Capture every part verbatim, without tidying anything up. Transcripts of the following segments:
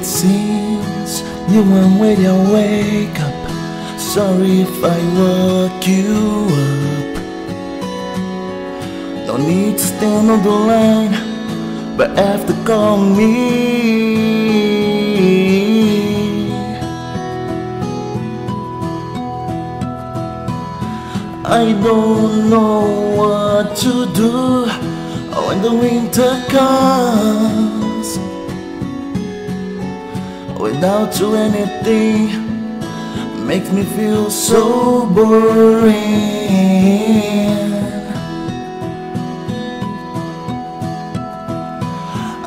It seems you won't wait till I wake up. Sorry if I woke you up. Don't need to stand on the line, but after call me. I don't know what to do when the winter comes. Without you, anything makes me feel so boring.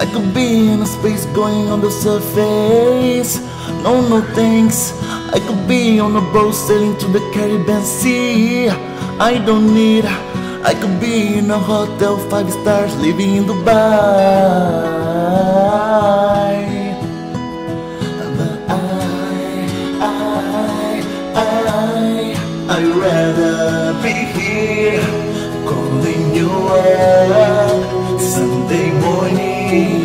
I could be in a space going on the surface. No, no thanks. I could be on a boat sailing to the Caribbean Sea. I don't need. I could be in a hotel, five stars, living in Dubai. But I, I, I, I'd rather be here, calling you up Sunday morning.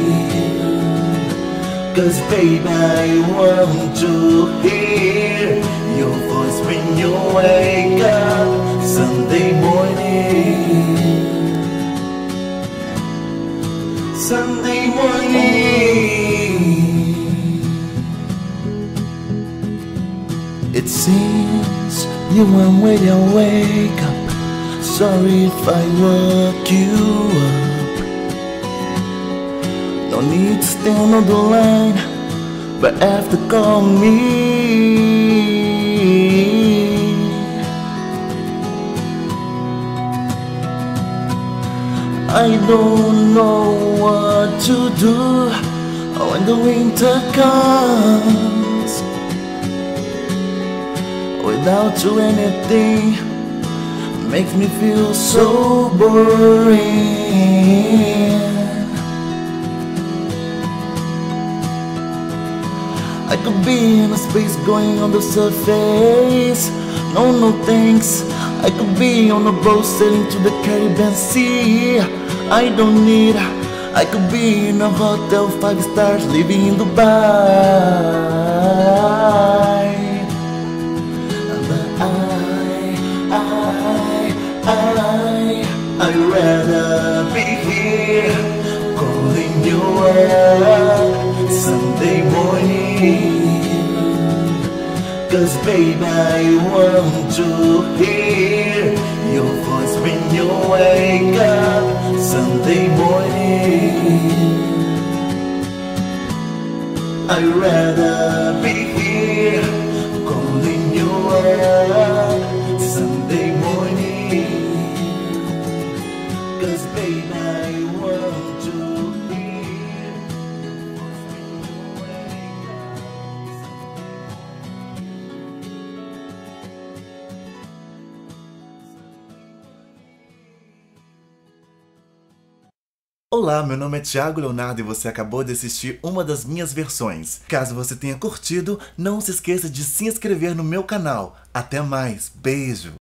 Cause baby, I want to hear your voice when you wake up Sunday morning. Sunday morning. It seems you won't wait till I wake up. Sorry if I woke you up. Don't need to stand on the line, but after call me. I don't know what to do when the winter comes. Without you, anything makes me feel so boring. I could be in a space going on the surface. No, no thanks. I could be on a boat sailing to the Caribbean Sea. I don't need. I could be in a hotel, five stars, living in Dubai. But I, I, I, I'd rather be here, calling you up Sunday morning. Cause baby, I want to hear your voice when you wake up Sunday morning. I'd rather be here, calling you up Sunday morning. Cause baby, I want to hear when you wake up Sunday morning. Olá, meu nome é Tiago Leonardo e você acabou de assistir uma das minhas versões. Caso você tenha curtido, não se esqueça de se inscrever no meu canal. Até mais, beijo!